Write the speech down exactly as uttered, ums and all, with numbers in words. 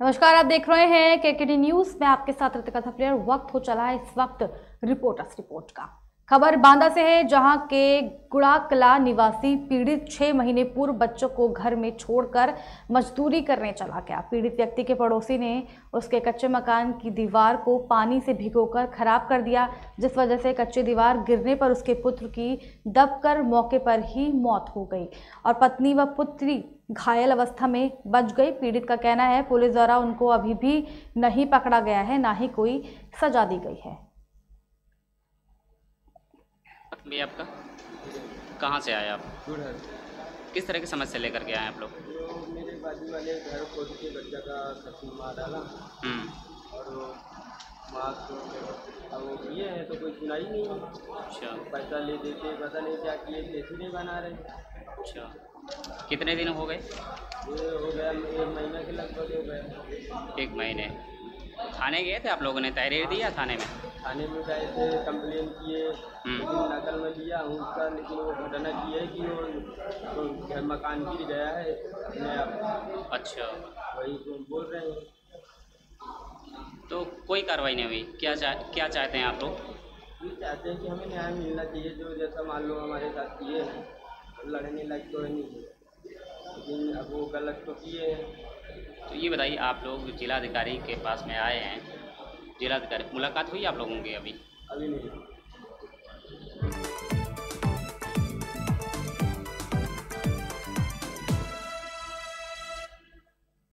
नमस्कार, आप देख रहे हैं केकेडी न्यूज में आपके साथ रितिका थापलेर। वक्त हो चला है इस वक्त रिपोर्टर्स रिपोर्ट का। खबर बांदा से है, जहां के गुड़ाकला निवासी पीड़ित छह महीने पूर्व बच्चों को घर में छोड़कर मजदूरी करने चला गया। पीड़ित व्यक्ति के पड़ोसी ने उसके कच्चे मकान की दीवार को पानी से भिगोकर खराब कर दिया, जिस वजह से कच्ची दीवार गिरने पर उसके पुत्र की दबकर मौके पर ही मौत हो गई और पत्नी व पुत्री घायल अवस्था में बच गई। पीड़ित का कहना है पुलिस द्वारा उनको अभी भी नहीं पकड़ा गया है, ना ही कोई सजा दी गई है। भैया आपका कहाँ से आए आप? किस तरह की समस्या लेकर के आए आप लोग? मेरे बाजू वाले घर खोद के बच्चा का ससुर मार डाला और माँ को अब वो किए हैं तो कोई सुनाई नहीं। अच्छा, पैसा ले देते, पता नहीं क्या किए, कैसे नहीं बना रहे। अच्छा, कितने दिन हो गए? ये हो गया एक महीना के लगभग हो गए। एक महीने थाने गए थे आप लोगों ने? तहरीर दिया थाने में? थाने में गए थे, कंप्लेन किए, नकल में लिया उसका, लेकिन वो घटना की है कि वो तो मकान गिर गया है अपने। अच्छा, वही बोल रहे हैं। तो कोई कार्रवाई नहीं हुई? क्या चा, क्या चाहते हैं आप लोग? ये चाहते हैं कि हमें न्याय मिलना चाहिए, जो जैसा मान लो हमारे साथ किए हैं। लड़ने लग तो नहीं, लेकिन अब वो गलत तो किए हैं। तो ये बताइए, आप लोग जिलाधिकारी के पास में आए हैं, जिलाधिकारी मुलाकात हुई आप लोगों की? अभी अभी नहीं।